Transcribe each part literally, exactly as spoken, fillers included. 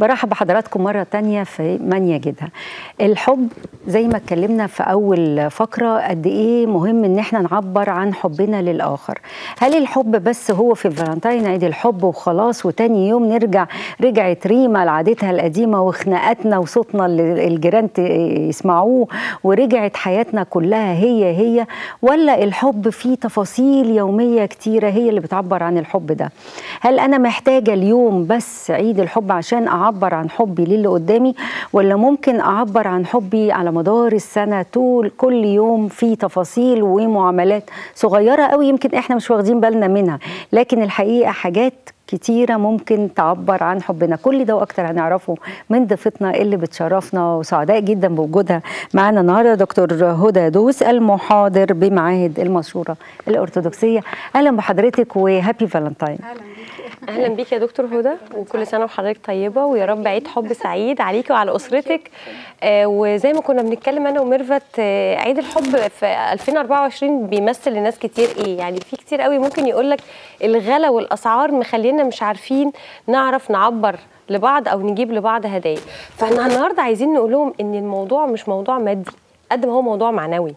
برحب بحضراتكم مرة تانية في من يجدها. الحب زي ما اتكلمنا في أول فقرة قد إيه مهم إن احنا نعبر عن حبنا للآخر. هل الحب بس هو في الفالنتاين عيد الحب وخلاص وتاني يوم نرجع رجعت ريما لعادتها القديمة وخناقاتنا وصوتنا اللي الجيران يسمعوه ورجعت حياتنا كلها هي هي، ولا الحب فيه تفاصيل يومية كتيرة هي اللي بتعبر عن الحب ده؟ هل أنا محتاجة اليوم بس عيد الحب عشان أعبر عن حبي للي قدامي، ولا ممكن أعبر عن حبي على مدار السنة طول كل يوم في تفاصيل ومعاملات صغيرة قوي يمكن إحنا مش واخدين بالنا منها، لكن الحقيقة حاجات كتيرة ممكن تعبر عن حبنا. كل ده وأكتر هنعرفه من ضيفتنا اللي بتشرفنا وسعداء جدا بوجودها معانا النهارده، دكتور هدى دوس المحاضر بمعاهد المشورة الأرثوذكسية. أهلا بحضرتك وهابي فالنتاين. أهلا بيكي. أهلا بيكي يا دكتور هدى، وكل سنة وحضرتك طيبة، ويا رب عيد حب سعيد عليكي وعلى أسرتك. آه وزي ما كنا بنتكلم أنا وميرفت، آه عيد الحب في ألفين وأربعة وعشرين بيمثل لناس كتير إيه؟ يعني في كتير قوي ممكن يقول لك الغلا والأسعار مخلينا مش عارفين نعرف نعبر لبعض او نجيب لبعض هدايا، فاحنا النهارده عايزين نقول لهم ان الموضوع مش موضوع مادي قد ما هو موضوع معنوي.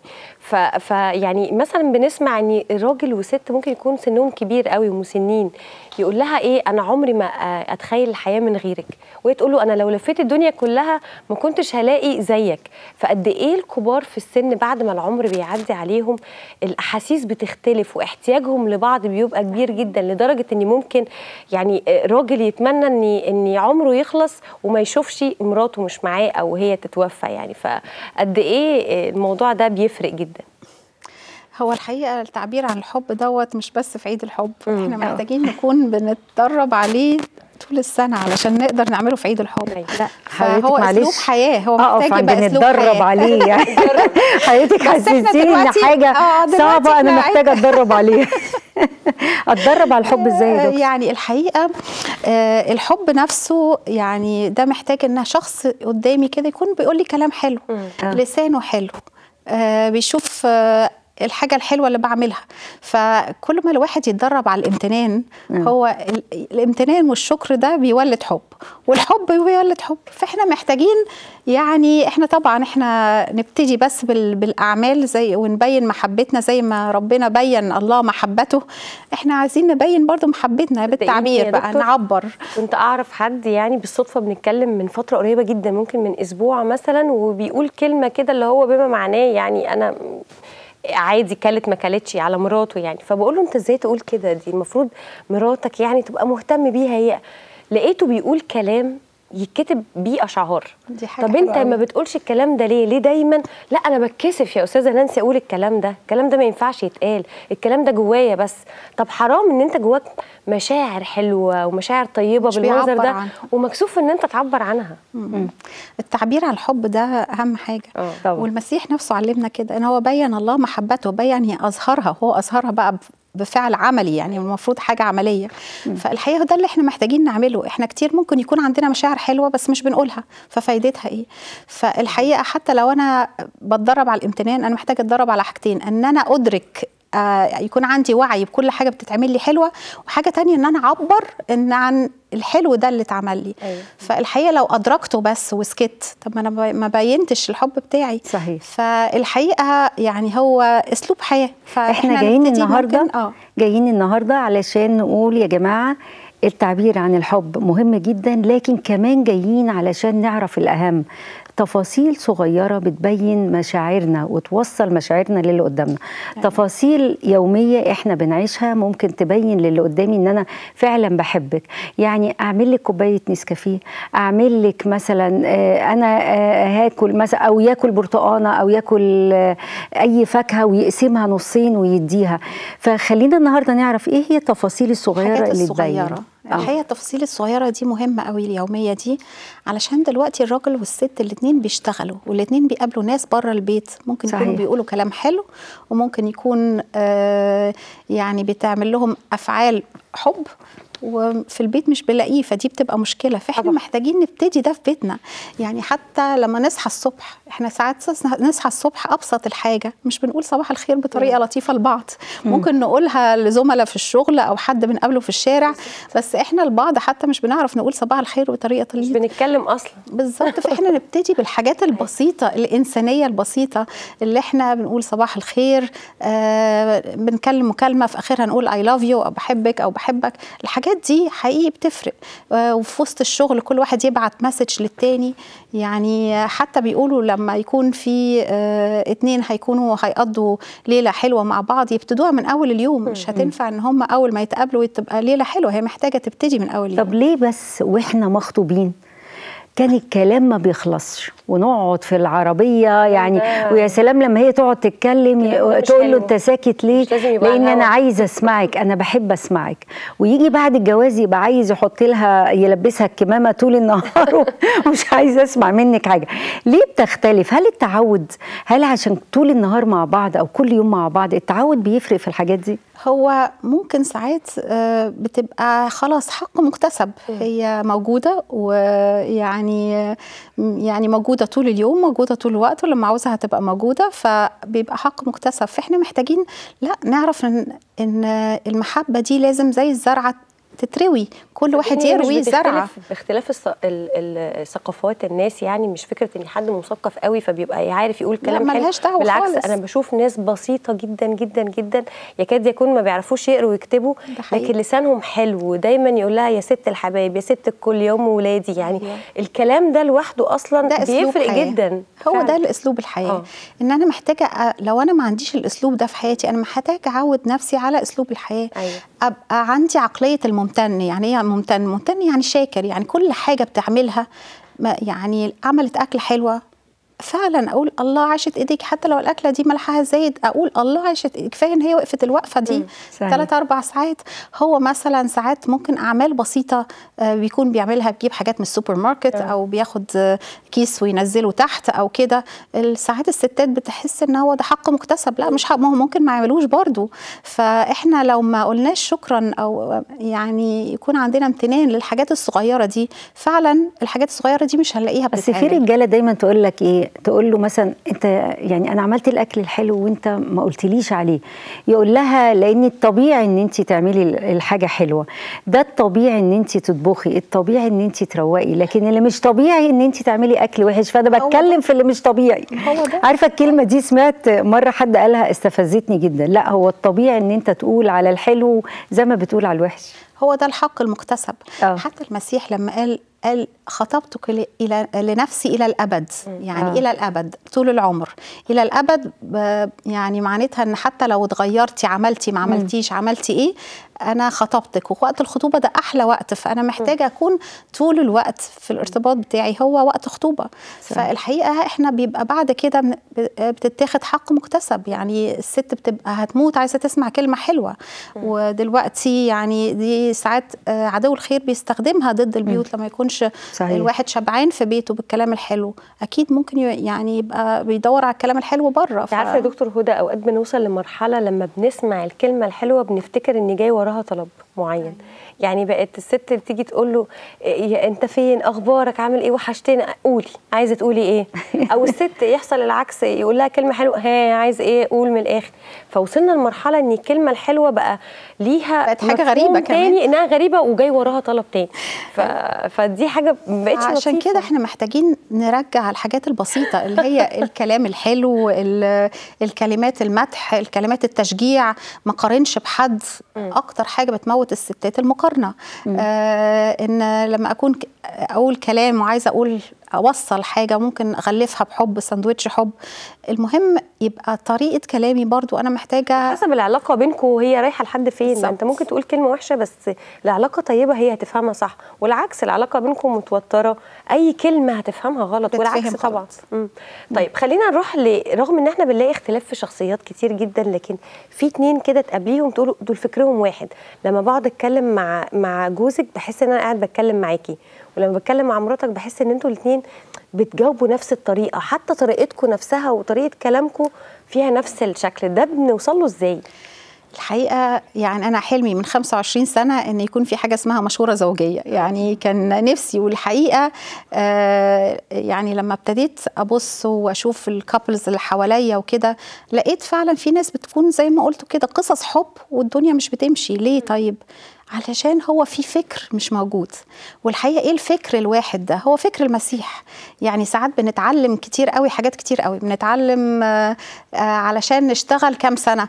فيعني مثلا بنسمع ان راجل وست ممكن يكون سنهم كبير قوي ومسنين، يقول لها ايه انا عمري ما اتخيل الحياه من غيرك، وهي تقول له انا لو لفيت الدنيا كلها ما كنتش هلاقي زيك. فقد ايه الكبار في السن بعد ما العمر بيعدي عليهم الاحاسيس بتختلف واحتياجهم لبعض بيبقى كبير جدا، لدرجه ان ممكن يعني راجل يتمنى ان ان عمره يخلص وما يشوفش مراته مش معاه او هي تتوفى يعني. فقد ايه الموضوع ده بيفرق جدا. هو الحقيقة التعبير عن الحب دوت مش بس في عيد الحب، احنا محتاجين نكون بنتدرب عليه طول السنة علشان نقدر نعمله في عيد الحب. لا هو اسلوب حياة، هو محتاج يبقى اسلوب حياة نتدرب عليه يعني. حياتك حسستيني ان حاجة صعبة انا محتاجة اتدرب عليها. اتدرب على الحب ازاي يا دكتور؟ يعني الحقيقه آه الحب نفسه يعني ده محتاج ان شخص قدامي كده يكون بيقول لي كلام حلو، لسانه حلو، آه بيشوف آه الحاجة الحلوة اللي بعملها. فكل ما الواحد يتدرب على الامتنان، هو الامتنان والشكر ده بيولد حب، والحب بيولد حب. فاحنا محتاجين يعني احنا طبعا احنا نبتدي بس بالاعمال زي ونبين محبتنا زي ما ربنا بين الله محبته، احنا عايزين نبين برضو محبتنا بالتعبير بقى، نعبر. كنت اعرف حد يعني بالصدفة بنتكلم من فترة قريبة جدا ممكن من اسبوع مثلا، وبيقول كلمة كده اللي هو بما معناه يعني انا عادي كلت ما كلتش على مراته يعني. فبقول له انت ازاي تقول كده، دي المفروض مراتك يعني تبقى مهتم بيها هي. لقيته بيقول كلام يتكتب بيه اشعار. طب انت ما بتقولش الكلام ده ليه؟ ليه دايما لا انا بتكسف يا استاذه نانسي اقول الكلام ده، الكلام ده ما ينفعش يتقال، الكلام ده جوايا بس. طب حرام ان انت جواك مشاعر حلوه ومشاعر طيبه بالمنظر ده عنها، ومكسوف ان انت تعبر عنها. مم. التعبير عن الحب ده اهم حاجه. أوه. والمسيح نفسه علمنا كده ان هو بين الله محبته، بين اظهرها، هو اظهرها بقى بفعل عملي يعني، المفروض حاجه عمليه. م. فالحقيقه ده اللي احنا محتاجين نعمله. احنا كتير ممكن يكون عندنا مشاعر حلوه بس مش بنقولها، ففايدتها ايه؟ فالحقيقه حتى لو انا بتدرب على الامتنان، انا محتاجه اتدرب على حاجتين، ان انا ادرك آه يكون عندي وعي بكل حاجه بتتعمل لي حلوه، وحاجه تانية ان انا اعبر ان عن الحلو ده اللي اتعمل لي. أيوة. فالحقيقه لو ادركته بس وسكت، طب ما انا ما بينتش الحب بتاعي. صحيح. فالحقيقه يعني هو اسلوب حياه. فاحنا جايين النهارده آه. جايين النهارده علشان نقول يا جماعه التعبير عن الحب مهم جدا، لكن كمان جايين علشان نعرف الاهم، تفاصيل صغيرة بتبين مشاعرنا وتوصل مشاعرنا للي قدامنا. أيوة. تفاصيل يومية احنا بنعيشها ممكن تبين للي قدامي ان انا فعلا بحبك، يعني اعمل لك كوباية نسكافيه، اعمل لك مثلا آه انا آه هاكل مثلا او ياكل برتقانة او ياكل آه اي فاكهة ويقسمها نصين ويديها. فخلينا النهاردة نعرف ايه هي التفاصيل الصغيرة اللي تبين. الحقيقة التفاصيل الصغيرة دي مهمة قوي اليومية دي، علشان دلوقتي الراجل والست الاتنين بيشتغلوا والاتنين بيقابلوا ناس بره البيت، ممكن صحيح. يكونوا بيقولوا كلام حلو، وممكن يكون آه يعني بتعمل لهم أفعال حب، وفي البيت مش بلاقيه، فدي بتبقى مشكله. فاحنا محتاجين نبتدي ده في بيتنا، يعني حتى لما نصحى الصبح، احنا ساعات نصحى الصبح ابسط الحاجه، مش بنقول صباح الخير بطريقه مم. لطيفه لبعض، ممكن نقولها لزملاء في الشغل او حد بنقابله في الشارع، بس احنا البعض حتى مش بنعرف نقول صباح الخير بطريقه طيبه، مش بنتكلم اصلا بالظبط. فاحنا نبتدي بالحاجات البسيطه الانسانيه البسيطه، اللي احنا بنقول صباح الخير، آه بنكلم مكالمه في اخرها نقول اي لاف يو او بحبك او بحبك. الحاجات دي حقيقي بتفرق. آه وفي وسط الشغل كل واحد يبعت مسج للتاني، يعني حتى بيقولوا لما يكون في آه اتنين هيكونوا هيقضوا ليله حلوه مع بعض يبتدوها من اول اليوم، مش هتنفع ان هم اول ما يتقابلوا تبقى ليله حلوه، هي محتاجه تبتدي من اول يوم. طب ليه بس واحنا مخطوبين كان الكلام ما بيخلصش ونقعد في العربيه يعني؟ ويا سلام لما هي تقعد تتكلم تقول له انت ساكت ليه؟ لان انا عايزه اسمعك، انا بحب اسمعك. ويجي بعد الجواز يبقى عايز يحط لها يلبسها الكمامه طول النهار ومش عايز اسمع منك حاجه. ليه بتختلف؟ هل التعود، هل عشان طول النهار مع بعض او كل يوم مع بعض التعود بيفرق في الحاجات دي؟ هو ممكن ساعات بتبقى خلاص حق مكتسب، هي موجوده ويعني يعني موجوده طول اليوم، موجوده طول الوقت، ولما عاوزها هتبقى موجوده، فبيبقى حق مكتسب. فاحنا محتاجين لا نعرف ان ان المحبه دي لازم زي الزرعه تتروي، كل واحد يروي زرعه. باختلاف ثقافات الناس، يعني مش فكره ان حد مثقف قوي فبيبقى عارف يقول كلام حلو، بالعكس خالص. انا بشوف ناس بسيطه جدا جدا جدا يكاد يكون ما بيعرفوش يقروا ويكتبوا، لكن لسانهم حلو، دايما يقول لها يا ست الحبايب، يا ست الكل، يوم ولادي، يعني مم. الكلام ده لوحده اصلا ده بيفرق حياة. جدا هو فعلا. ده الاسلوب الحياه. أوه. ان انا محتاجه، لو انا ما عنديش الاسلوب ده في حياتي، انا محتاجه اعود نفسي على اسلوب الحياه. أيوة. ابقى عندي عقليه الممتن. يعني ايه ممتن؟ ممتن يعني شاكر، يعني كل حاجه بتعملها، يعني عملت اكل حلوه فعلا اقول الله عاشت ايديك، حتى لو الاكله دي ملحها زايد اقول الله عاشت، كفايه ان هي وقفت الوقفه دي ثلاث اربع ساعات. هو مثلا ساعات ممكن اعمال بسيطه بيكون بيعملها، بيجيب حاجات من السوبر ماركت او بياخد كيس وينزله تحت او كده. ساعات الستات بتحس ان هو ده حق مكتسب، لا مش حق، ما هو ممكن ما يعملوش برضه. فاحنا لو ما قلناش شكرا او يعني يكون عندنا امتنان للحاجات الصغيره دي، فعلا الحاجات الصغيره دي مش هنلاقيها. بس في رجاله دايما تقول لك ايه، تقول له مثلا انت يعني انا عملت الاكل الحلو وانت ما قلتليش عليه، يقول لها لان الطبيعي ان انت تعملي الحاجه حلوه، ده الطبيعي ان انت تطبخي، الطبيعي ان انت تروقي، لكن اللي مش طبيعي ان انت تعملي اكل وحش. فانا بتكلم في اللي مش طبيعي. عارفه الكلمه دي سمعت مره حد قالها استفزتني جدا، لا هو الطبيعي ان انت تقول على الحلو زي ما بتقول على الوحش، هو ده الحق المكتسب. أوه. حتى المسيح لما قال قال خطبتك الى لنفسي الى الابد، يعني آه. الى الابد طول العمر، الى الابد يعني معناتها ان حتى لو اتغيرتي، عملتي ما عملتيش، عملتي ايه، انا خطبتك. ووقت الخطوبه ده احلى وقت، فانا محتاجه اكون طول الوقت في الارتباط بتاعي، هو وقت خطوبه. فالحقيقه احنا بيبقى بعد كده بتتاخد حق مكتسب، يعني الست بتبقى هتموت عايزه تسمع كلمه حلوه، ودلوقتي يعني دي ساعات عدو الخير بيستخدمها ضد البيوت، لما يكون صحيح. الواحد شبعان في بيته بالكلام الحلو، اكيد ممكن يعني يبقى بيدور على الكلام الحلو بره. ف... عارفه يا دكتور هدى، اوقات بنوصل لمرحله لما بنسمع الكلمه الحلوه بنفتكر ان جاي وراها طلب معين، يعني بقت الست اللي تيجي تقول له إيه انت فين، اخبارك، عامل ايه، وحشتني، قولي عايزه تقولي ايه، او الست يحصل العكس، يقول لها كلمه حلوه، ها عايز ايه، قول من الاخر. فوصلنا لمرحله ان الكلمه الحلوه بقى ليها بقت حاجه غريبه كمان، انها غريبه وجاي وراها طلب تاني. ف... فدي حاجه ما بقتش لطيفه. عشان كده احنا محتاجين نرجع الحاجات البسيطه اللي هي الكلام الحلو، الكلمات المدح، الكلمات التشجيع، ما قارنش بحد. اكتر حاجه بتموت الستات المقارنه، آه ان لما اكون اقول كلام وعايزه اقول اوصل حاجه، ممكن اغلفها بحب، ساندوتش حب. المهم يبقى طريقه كلامي برضو انا محتاجه، حسب العلاقه بينكم وهي رايحه لحد فين. انت ممكن تقول كلمه وحشه بس العلاقه طيبه هي هتفهمها صح، والعكس العلاقه بينكم متوتره اي كلمه هتفهمها غلط، والعكس طبعا. مم. طيب خلينا نروح ل... رغم ان احنا بنلاقي اختلاف في شخصيات كتير جدا، لكن في اتنين كده تقابليهم تقولوا دول فكرهم واحد. لما بقعد اتكلم مع مع جوزك بحس ان انا قاعد بتكلم معاكي، ولما بتكلم مع مراتك بحس ان انتوا الاثنين بتجاوبوا نفس الطريقه، حتى طريقتكم نفسها وطريقه كلامكم فيها نفس الشكل. ده بنوصل له ازاي؟ الحقيقة يعني أنا حلمي من خمسة وعشرين سنة أن يكون في حاجة اسمها مشورة زوجية، يعني كان نفسي. والحقيقة آه يعني لما ابتديت أبص وأشوف الكابلز اللي حواليا وكده، لقيت فعلا في ناس بتكون زي ما قلتوا كده قصص حب والدنيا مش بتمشي. ليه طيب؟ علشان هو في فكر مش موجود. والحقيقه ايه الفكر الواحد ده؟ هو فكر المسيح. يعني ساعات بنتعلم كتير قوي، حاجات كتير قوي بنتعلم آآ آآ علشان نشتغل كام سنه،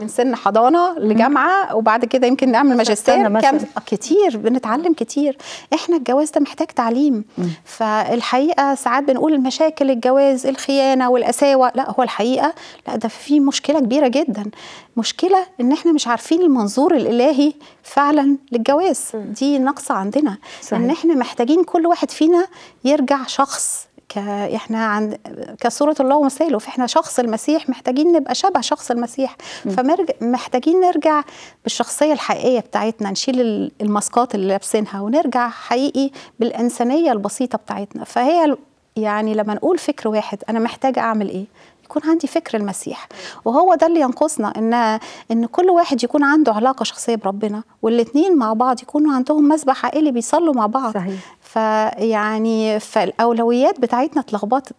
من سن حضانه لجامعه، وبعد كده يمكن نعمل ماجستير. كام كتير بنتعلم كتير. احنا الجواز ده محتاج تعليم. فالحقيقه ساعات بنقول المشاكل الجواز، الخيانه والقساوه، لا هو الحقيقه لا، ده في مشكله كبيره جدا. مشكله ان احنا مش عارفين المنظور الالهي فعلا للجواز. دي نقصه عندنا، صحيح. ان احنا محتاجين كل واحد فينا يرجع شخص ك... احنا عند كصورة الله ومثاله، فاحنا شخص المسيح محتاجين نبقى شبه شخص المسيح. فمرج... محتاجين نرجع بالشخصية الحقيقية بتاعتنا، نشيل الماسكات اللي لابسينها ونرجع حقيقي بالإنسانية البسيطة بتاعتنا. فهي يعني لما نقول فكر واحد، أنا محتاجة أعمل إيه؟ يكون عندي فكر المسيح. وهو ده اللي ينقصنا، ان ان كل واحد يكون عنده علاقه شخصيه بربنا، والاثنين مع بعض يكونوا عندهم مسبح عائلي بيصلوا مع بعض. صحيح. فيعني فالاولويات بتاعتنا اتلخبطت.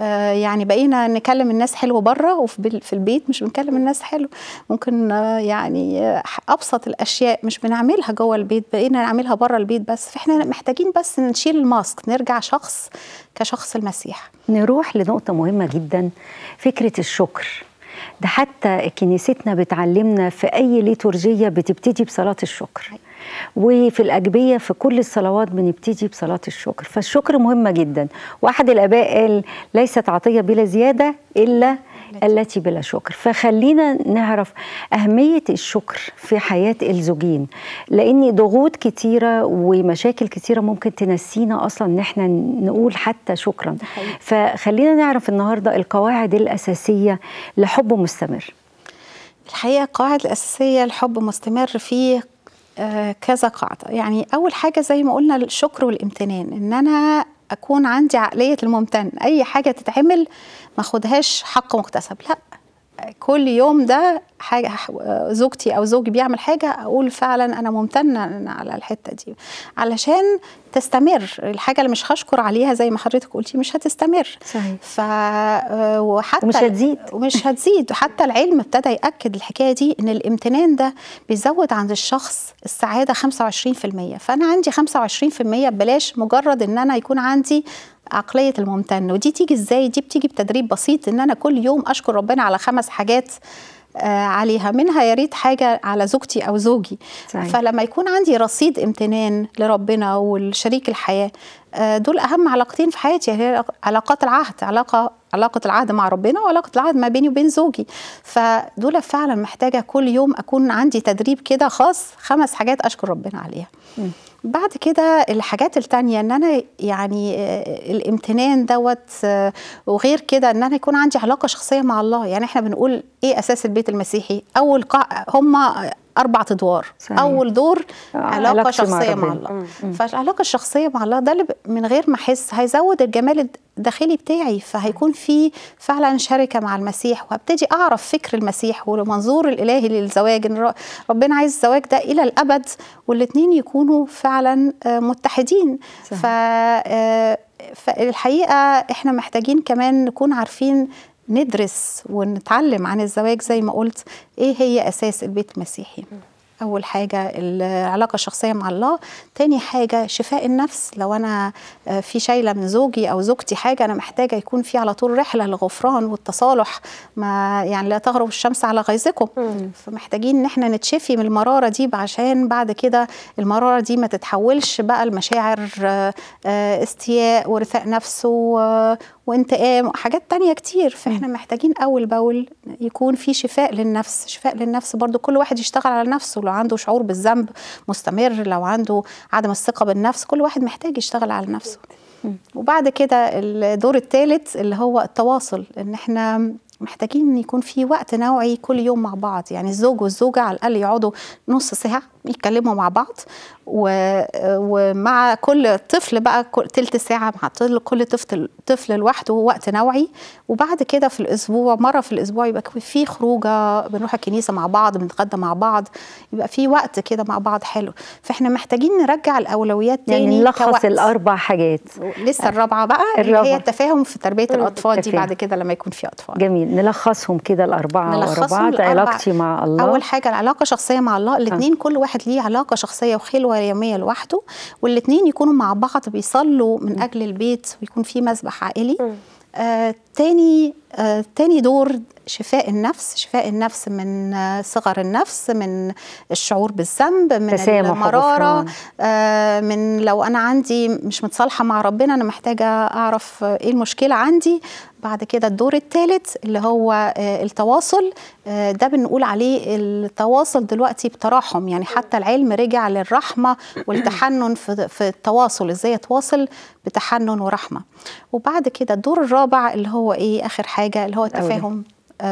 آه يعني بقينا نكلم الناس حلو بره، وفي البيت مش بنكلم الناس حلو. ممكن آه يعني ابسط الاشياء مش بنعملها جوه البيت، بقينا نعملها بره البيت بس. فاحنا محتاجين بس نشيل الماسك، نرجع شخص كشخص المسيح. نروح لنقطه مهمه جدا، فكرة الشكر. ده حتى كنيستنا بتعلمنا في أي ليتورجية بتبتدي بصلاة الشكر، وفي الأجبية في كل الصلوات بنبتدي بصلاة الشكر. فالشكر مهمة جدا. وأحد الآباء قال ليست عطية بلا زيادة إلا التي بلا شكر. فخلينا نعرف أهمية الشكر في حياة الزوجين، لأن ضغوط كتيرة ومشاكل كتيرة ممكن تنسينا أصلا إن احنا نقول حتى شكرا. فخلينا نعرف النهاردة القواعد الأساسية لحب مستمر. الحقيقة القواعد الأساسية لحب مستمر فيه آه كذا قاعدة. يعني أول حاجة زي ما قلنا الشكر والامتنان، إن أنا أكون عندي عقلية الممتن. أي حاجة تتعمل ما خدهاش حق مكتسب، لا، كل يوم ده حاجة زوجتي أو زوجي بيعمل حاجة أقول فعلا أنا ممتنة على الحتة دي، علشان تستمر الحاجة. اللي مش هشكر عليها زي ما حضرتك قلتي مش هتستمر. صحيح. ف... وحتى ومش هتزيد ومش هتزيد وحتى العلم ابتدى يأكد الحكاية دي، إن الامتنان ده بيزود عند الشخص السعادة خمسة وعشرين في المية. فأنا عندي خمسة وعشرين في المية ببلاش، مجرد إن أنا يكون عندي عقلية الممتن. ودي تيجي إزاي؟ دي بتيجي بتدريب بسيط، إن أنا كل يوم أشكر ربنا على خمس حاجات عليها، منها يا ريت حاجه على زوجتي او زوجي. صحيح. فلما يكون عندي رصيد امتنان لربنا والشريك الحياه، دول اهم علاقتين في حياتي، هي علاقات العهد، علاقه علاقه العهد مع ربنا، وعلاقه العهد ما بيني وبين زوجي. فدول فعلا محتاجه كل يوم اكون عندي تدريب كده خاص، خمس حاجات اشكر ربنا عليها. م. بعد كده الحاجات التانية، ان انا يعني الامتنان دوت، وغير كده ان انا يكون عندي علاقه شخصيه مع الله. يعني احنا بنقول ايه اساس البيت المسيحي؟ اول قا... هم اربع ادوار. اول دور علاقه شخصيه مع, مع الله. مم. فالعلاقه الشخصيه مع الله ده اللي من غير ما احس هيزود الجمال الداخلي بتاعي. فهيكون في فعلا شركه مع المسيح، وهبتدي اعرف فكر المسيح والمنظور الالهي للزواج، ان ربنا عايز الزواج ده الى الابد، والاثنين يكونوا فعلا متحدين. ف فالحقيقه احنا محتاجين كمان نكون عارفين ندرس ونتعلم عن الزواج زي ما قلت، ايه هي اساس البيت المسيحي. اول حاجه العلاقه الشخصيه مع الله، تاني حاجه شفاء النفس. لو انا في شايله من زوجي او زوجتي حاجه، انا محتاجه يكون في على طول رحله للغفران والتصالح، ما يعني لا تغرب الشمس على غيظكم. فمحتاجين ان احنا نتشفي من المراره دي، عشان بعد كده المراره دي ما تتحولش بقى لمشاعر استياء ورثاء نفس وانتقام وحاجات تانية كتير. فاحنا محتاجين اول باول يكون في شفاء للنفس. شفاء للنفس برضو كل واحد يشتغل على نفسه. لو عنده شعور بالذنب مستمر، لو عنده عدم الثقة بالنفس، كل واحد محتاج يشتغل على نفسه. وبعد كده الدور الثالث اللي هو التواصل، ان احنا محتاجين ان يكون في وقت نوعي كل يوم مع بعض، يعني الزوج والزوجه على الاقل يقعدوا نص ساعه يتكلموا مع بعض، ومع كل طفل بقى تلت ساعه مع طفل، كل طفل طفل لوحده وقت نوعي. وبعد كده في الاسبوع مره في الاسبوع يبقى في خروجه، بنروح الكنيسه مع بعض، بنتغدى مع بعض، يبقى في وقت كده مع بعض حلو. فاحنا محتاجين نرجع الاولويات تاني، يعني نلخص الاربع حاجات، لسه الرابعه بقى الرابعة. اللي هي التفاهم في تربيه الاطفال دي بعد كده لما يكون في اطفال. جميل، نلخصهم كده الاربعه ورا بعض. علاقتي مع الله، اول حاجه العلاقه شخصيه مع الله، الاثنين آه. كل واحد ليه علاقه شخصيه وخلوه يوميه لوحده، والاثنين يكونوا مع بعض بيصلوا من م. اجل البيت، ويكون في مذبح عائلي. آه، تاني آه، تاني دور شفاء النفس، شفاء النفس من صغر النفس، من الشعور بالذنب، من المرارة، آه، من لو أنا عندي مش متصالحة مع ربنا أنا محتاجة أعرف إيه المشكلة عندي. بعد كده الدور الثالث اللي هو آه التواصل، آه ده بنقول عليه التواصل دلوقتي بتراحم، يعني حتى العلم رجع للرحمة والتحنن في, في التواصل، إزاي أتواصل بتحنن ورحمة. وبعد كده الدور الرابع اللي هو إيه آخر حاجة اللي هو التفاهم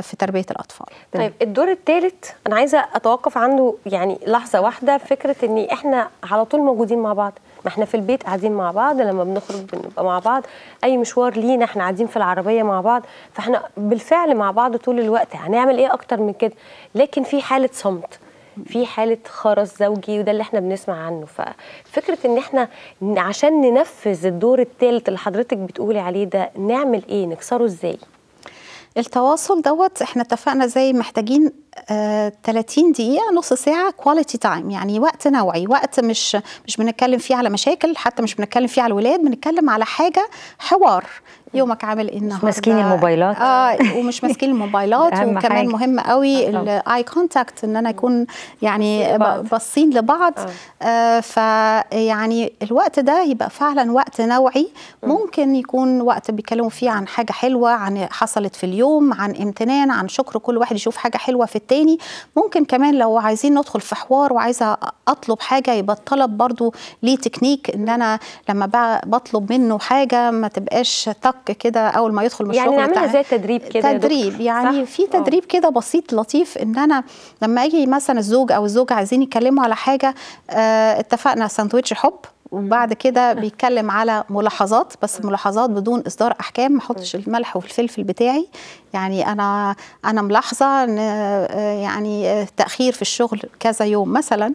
في تربية الأطفال. طيب الدور الثالث أنا عايزة أتوقف عنده يعني لحظة واحدة، فكرة إن إحنا على طول موجودين مع بعض، ما إحنا في البيت قاعدين مع بعض، لما بنخرج بنبقى مع بعض، أي مشوار لينا إحنا قاعدين في العربية مع بعض، فإحنا بالفعل مع بعض طول الوقت، هنعمل إيه أكتر من كده؟ لكن في حالة صمت، في حالة خرس زوجي، وده اللي إحنا بنسمع عنه. ففكرة إن إحنا عشان ننفذ الدور الثالث اللي حضرتك بتقولي عليه ده نعمل إيه؟ نكسره إزاي؟ التواصل دوت احنا اتفقنا زي محتاجين آه ثلاثين دقيقة نص ساعة كواليتي تايم، يعني وقت نوعي، وقت مش مش بنتكلم فيه على مشاكل، حتى مش بنتكلم فيه على الولاد، بنتكلم على حاجة حوار، يومك عامل ايه النهارده، ماسكين الموبايلات اه ومش ماسكين الموبايلات وكمان حاجة. مهم قوي الاي كونتاكت، ان انا اكون يعني باصين لبعض. آه فيعني الوقت ده يبقى فعلا وقت نوعي، ممكن يكون وقت بيتكلموا فيه عن حاجه حلوه، عن حصلت في اليوم، عن امتنان، عن شكر، كل واحد يشوف حاجه حلوه في التاني. ممكن كمان لو عايزين ندخل في حوار وعايزه اطلب حاجه، يبقى الطلب برضو ليه تكنيك، ان انا لما بطلب منه حاجه ما تبقاش تك كده اول ما يدخل مشروع، يعني نعملها زي تدريب كده، تدريب يعني صح؟ في تدريب كده بسيط لطيف، ان انا لما اجي مثلا الزوج او الزوجه عايزين يتكلموا على حاجه، آه اتفقنا ساندويتش حب، وبعد كده بيتكلم على ملاحظات، بس ملاحظات بدون اصدار احكام، ما احطش الملح والفلفل بتاعي، يعني انا انا ملاحظه ان يعني تاخير في الشغل كذا يوم مثلا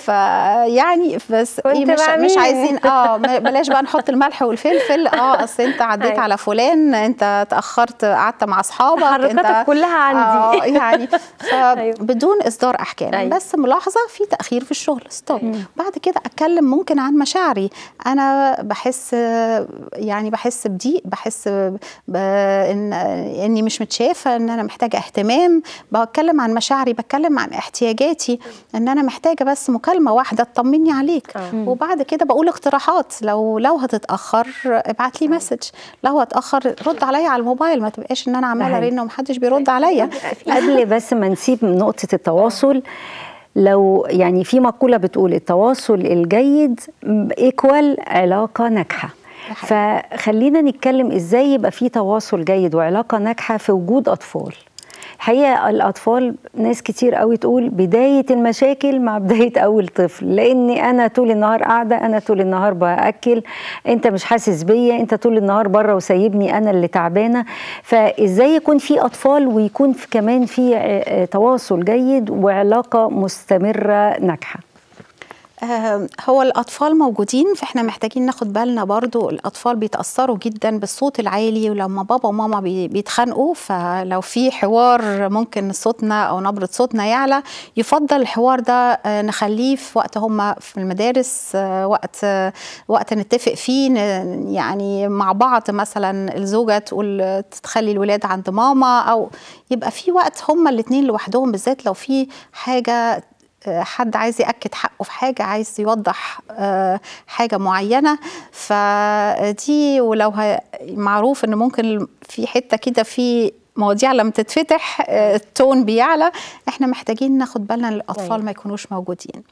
فيعني بس إيه مش, مش عايزين اه بلاش بقى نحط الملح والفلفل، اه اصل انت عديت على فلان، انت اتاخرت، قعدت مع اصحابك، حركاتك كلها عندي آه يعني بدون اصدار احكام، بس ملاحظه في تاخير في الشغل ستوب. بعد كده اتكلم ممكن عن مشاعري، انا بحس يعني بحس بضيق، بحس ان اني مش متشافه، ان انا محتاجه اهتمام، بتكلم عن مشاعري، بتكلم عن احتياجاتي، ان انا محتاجه بس مكالمه واحده تطمني عليك. أوه. وبعد كده بقول اقتراحات، لو لو هتتاخر ابعت لي مسج، لو هتاخر رد عليا على الموبايل، ما تبقاش ان انا عماله ارن ومحدش بيرد عليا. قبل بس ما نسيب نقطه التواصل، لو يعني في مقولة بتقول التواصل الجيد إيكوال علاقة ناجحة، فخلينا نتكلم إزاي يبقى في تواصل جيد وعلاقة ناجحة في وجود أطفال. الحقيقة الأطفال ناس كتير قوي تقول بداية المشاكل مع بداية أول طفل، لأني أنا طول النهار قاعدة، أنا طول النهار بأكل، أنت مش حاسس بيا، أنت طول النهار بره وسايبني أنا اللي تعبانة. فإزاي يكون في أطفال ويكون في كمان في تواصل جيد وعلاقة مستمرة ناجحة؟ هو الأطفال موجودين، فإحنا محتاجين ناخد بالنا برضو، الأطفال بيتأثروا جدا بالصوت العالي، ولما بابا وماما بيتخانقوا، فلو في حوار ممكن صوتنا أو نبرة صوتنا يعلى، يفضل الحوار ده نخليه في وقت هما في المدارس، وقت وقت نتفق فيه يعني مع بعض، مثلا الزوجة تقول تخلي الولاد عند ماما، أو يبقى في وقت هما الاتنين لوحدهم، بالذات لو في حاجة حد عايز يأكد حقه في حاجة، عايز يوضح حاجة معينة، فدي ولو معروف إن ممكن في حتة كده في مواضيع لما تتفتح التون بيعلى، احنا محتاجين ناخد بالنا ان الاطفال ما يكونوش موجودين،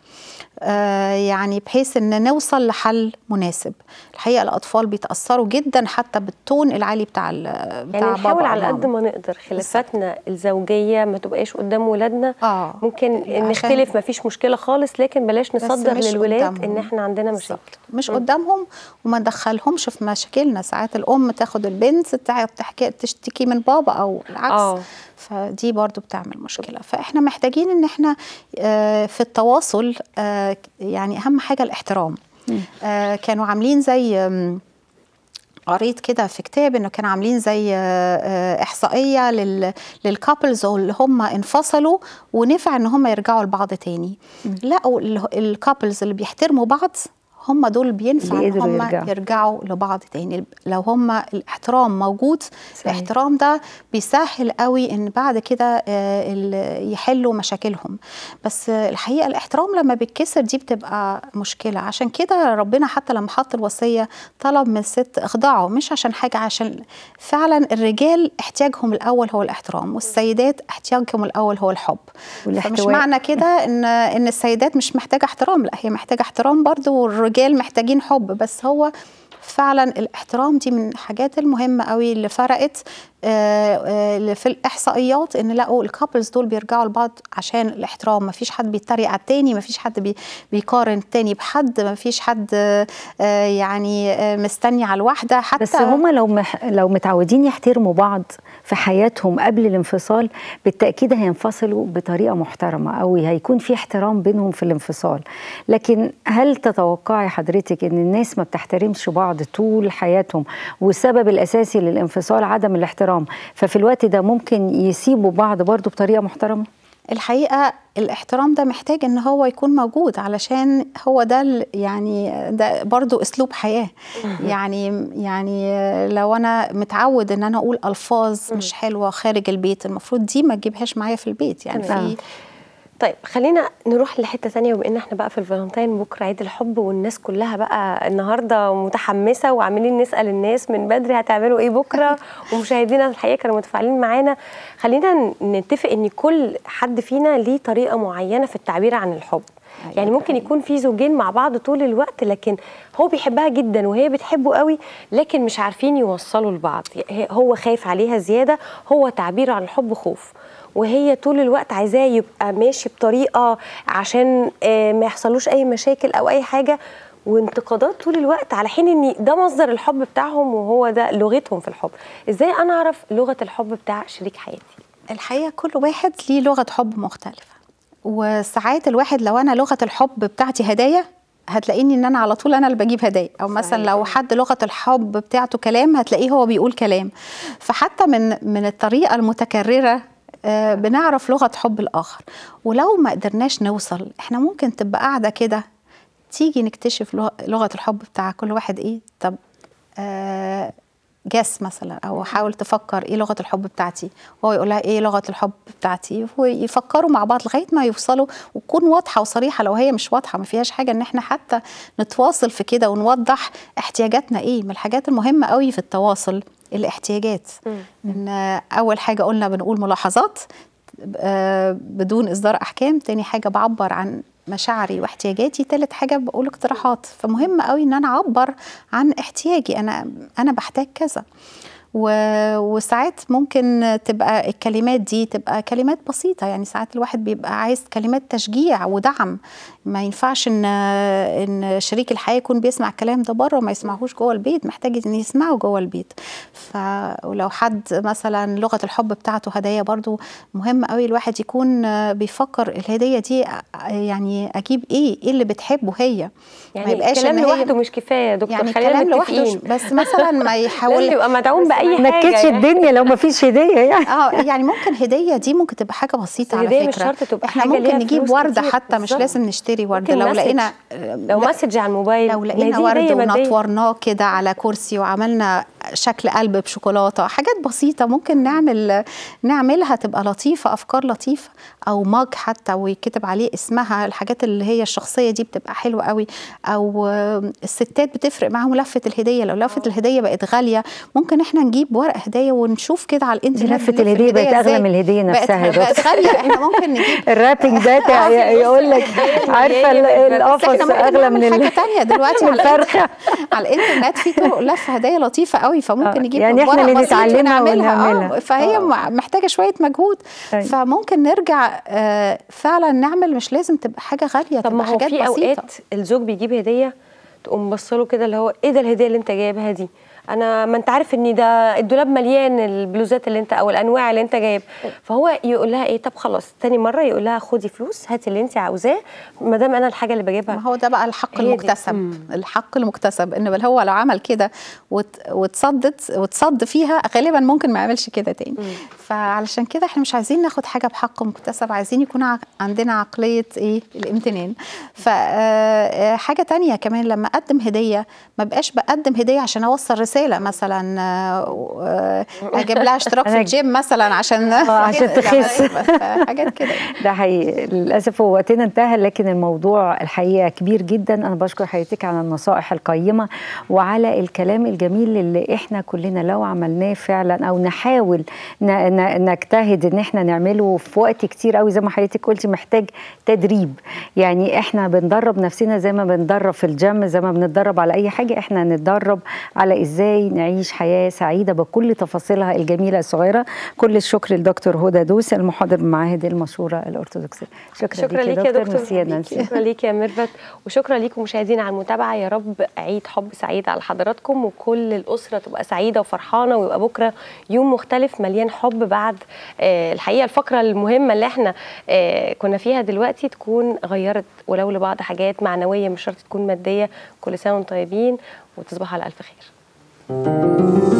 آه يعني بحيث ان نوصل لحل مناسب. الحقيقه الاطفال بيتاثروا جدا حتى بالتون العالي بتاع بتاع يعني نحاول على قد ما نقدر خلافاتنا الزوجيه ما تبقاش قدام ولادنا. آه. ممكن نختلف ما فيش مشكله خالص، لكن بلاش نصدر للولاد ان احنا عندنا مشاكل مش قدامهم وما ندخلهمش في مشاكلنا. ساعات الام تاخد البنت تحكي تشتكي من بابا او العكس. أوه. فدي برضو بتعمل مشكله. فاحنا محتاجين ان احنا في التواصل يعني اهم حاجه الاحترام. كانوا عاملين زي قريت كده في كتاب انه كانوا عاملين زي احصائيه للكابلز اللي هم انفصلوا ونفع ان هم يرجعوا لبعض تاني. لقوا الكابلز اللي بيحترموا بعض هم دول بينفع ان هم يرجعوا. يرجعوا لبعض تاني لو هم الاحترام موجود. صحيح. الاحترام ده بيسهل قوي ان بعد كده يحلوا مشاكلهم. بس الحقيقه الاحترام لما بيتكسر دي بتبقى مشكله. عشان كده ربنا حتى لما حط الوصيه طلب من الست اخضعه، مش عشان حاجه، عشان فعلا الرجال احتياجهم الاول هو الاحترام والسيدات احتياجهم الاول هو الحب. مش معنى كده ان ان السيدات مش محتاجه احترام، لا هي محتاجه احترام برضه والرجال محتاجين حب. بس هو فعلا الاحترام دي من الحاجات المهمه قوي اللي فرقت في الاحصائيات، ان لقوا الكابلز دول بيرجعوا لبعض عشان الاحترام. ما فيش حد بيتريق على التاني، ما فيش حد بيقارن التاني بحد، ما فيش حد يعني مستني على الواحده حتى. بس هما لو مح... لو متعودين يحترموا بعض في حياتهم قبل الانفصال بالتاكيد هينفصلوا بطريقه محترمه او هيكون في احترام بينهم في الانفصال. لكن هل تتوقعي حضرتك ان الناس ما بتحترمش بعض طول حياتهم والسبب الاساسي للانفصال عدم الاحترام، ففي الوقت ده ممكن يسيبوا بعض برضو بطريقة محترمة؟ الحقيقة الاحترام ده محتاج ان هو يكون موجود، علشان هو ده يعني ده برضو اسلوب حياة. يعني يعني لو انا متعود ان انا اقول الفاظ مش حلوة خارج البيت، المفروض دي ما تجيبهاش معايا في البيت يعني. في طيب خلينا نروح لحته ثانيه، وبان احنا بقى في الفالنتين بكره عيد الحب والناس كلها بقى النهارده متحمسه وعاملين نسال الناس من بدري هتعملوا ايه بكره، ومشاهدينا الحقيقه كانوا متفاعلين معانا. خلينا نتفق ان كل حد فينا ليه طريقه معينه في التعبير عن الحب. يعني ممكن يكون في زوجين مع بعض طول الوقت، لكن هو بيحبها جدا وهي بتحبه قوي، لكن مش عارفين يوصلوا لبعض. هو خايف عليها زياده، هو تعبيره عن الحب خوف، وهي طول الوقت عايزاه يبقى ماشي بطريقه عشان ما يحصلوش اي مشاكل او اي حاجه، وانتقادات طول الوقت، على حين ان ده مصدر الحب بتاعهم وهو ده لغتهم في الحب. ازاي انا اعرف لغه الحب بتاع شريك حياتي؟ الحقيقه كل واحد ليه لغه حب مختلفه، وساعات الواحد لو انا لغه الحب بتاعتي هدايا هتلاقيني ان انا على طول انا اللي بجيب هدايا، او مثلا لو حد لغه الحب بتاعته كلام هتلاقيه هو بيقول كلام. فحتى من من الطريقه المتكرره بنعرف لغة حب الآخر. ولو ما قدرناش نوصل، احنا ممكن تبقى قاعدة كده تيجي نكتشف لغة الحب بتاع كل واحد ايه. طب آه جاس مثلا، او حاول تفكر ايه لغة الحب بتاعتي، وهو يقولها ايه لغة الحب بتاعتي، ويفكروا مع بعض لغاية ما يوصلوا. وتكون واضحة وصريحة، لو هي مش واضحة ما فيهاش حاجة ان احنا حتى نتواصل في كده ونوضح احتياجاتنا ايه. من الحاجات المهمة قوي في التواصل الاحتياجات. إن أول حاجة قلنا بنقول ملاحظات بدون إصدار أحكام، تاني حاجة بعبر عن مشاعري واحتياجاتي، تالت حاجة بقول اقتراحات. فمهم قوي إن أنا أعبر عن احتياجي، أنا أنا بحتاج كذا. وساعات ممكن تبقى الكلمات دي تبقى كلمات بسيطة، يعني ساعات الواحد بيبقى عايز كلمات تشجيع ودعم. ما ينفعش إن إن شريك الحياة يكون بيسمع الكلام ده بره وما يسمعهوش جوه البيت، محتاج إن يسمعه جوه البيت. فلو حد مثلا لغة الحب بتاعته هدايا، برضو مهم قوي الواحد يكون بيفكر الهدية دي يعني أجيب إيه، إيه اللي بتحبه هي. يعني الكلام لوحده مش كفاية يا دكتور، يعني الكلام لوحده بس مثلا ما يحاول يبقى مدعوم بقى ما تكتش الدنيا لو ما فيش هديه يعني. اه يعني ممكن هديه دي ممكن تبقى حاجه بسيطه على فكره، مش شرط تبقى احنا حاجة ممكن نجيب ورده حتى بالزبط. مش لازم نشتري ورده، لو لقينا لو مسج على الموبايل، لو لقينا ورده ونطورناه كده على كرسي وعملنا شكل قلب بشوكولاته، حاجات بسيطه ممكن نعمل نعملها تبقى لطيفه، افكار لطيفه، او ماج حتى ويكتب عليه اسمها، الحاجات اللي هي الشخصيه دي بتبقى حلوه قوي. او الستات بتفرق معاهم لفه الهديه، لو لفه الهديه بقت غاليه ممكن احنا نجيب ورق هديه ونشوف كده على الانترنت. لفه الهديه بقت اغلى من الهديه نفسها، بقت غاليه. احنا ممكن نجيب الرابنج ده يقول لك عارفه القفص اغلى من حاجه ثانيه دلوقتي على على الانترنت، في طرق لف هدايا لطيفه قوي، فممكن نجيب يعني احنا اللي نتعلمها ونعملها، فهي أوه. محتاجه شويه مجهود. أي. فممكن نرجع آه فعلا نعمل، مش لازم تبقى حاجه غاليه، طب تبقى حاجات بسيطه. طب ما هو في اوقات الزوج بيجيب هديه تقوم بصله كده اللي هو ايه ده الهديه اللي انت جايبها دي، انا ما انت عارف ان ده الدولاب مليان البلوزات اللي انت او الانواع اللي انت جايب، فهو يقول لها ايه طب خلاص تاني مره يقول لها خدي فلوس هاتي اللي انت عاوزاه ما دام انا الحاجه اللي بجيبها. ما هو ده بقى الحق المكتسب، الحق المكتسب ان بل هو لو عمل كده وتصدت وتصد فيها غالبا ممكن ما يعملش كده تاني. مم. فعلشان كده احنا مش عايزين ناخد حاجه بحق مكتسب، عايزين يكون ع... عندنا عقليه ايه الامتنان. فحاجه تانية كمان لما اقدم هديه ما بقاش بقدم هديه عشان اوصل رساله مثلا اجيب لها اشتراك في الجيم مثلا عشان عشان تخس حاجات كده. ده حقيقي للاسف هو وقتنا انتهى، لكن الموضوع الحقيقه كبير جدا. انا بشكر حضرتك على النصائح القيمه وعلى الكلام الجميل اللي احنا كلنا لو عملناه فعلا او نحاول نجتهد ان احنا نعمله في وقت كتير قوي زي ما حضرتك قلتي محتاج تدريب، يعني احنا بندرب نفسنا زي ما بندرب في الجيم زي ما بنتدرب على اي حاجه، احنا نتدرب على ازاي ازاي نعيش حياه سعيده بكل تفاصيلها الجميله الصغيره. كل الشكر لدكتور هدى دوس المحاضر بمعاهد المشورة الأرثوذكسية. شكرا, شكرا ليك يا دكتور، شكرا ليك يا ميرفت، وشكرا ليكم مشاهدينا على المتابعه. يا رب عيد حب سعيد على حضراتكم، وكل الاسره تبقى سعيده وفرحانه، ويبقى بكره يوم مختلف مليان حب. بعد آه الحقيقه الفقره المهمه اللي احنا آه كنا فيها دلوقتي تكون غيرت ولو لبعض حاجات معنويه مش شرط تكون ماديه. كل سنه وانتم طيبين وتصبحوا على الف خير. Thank you.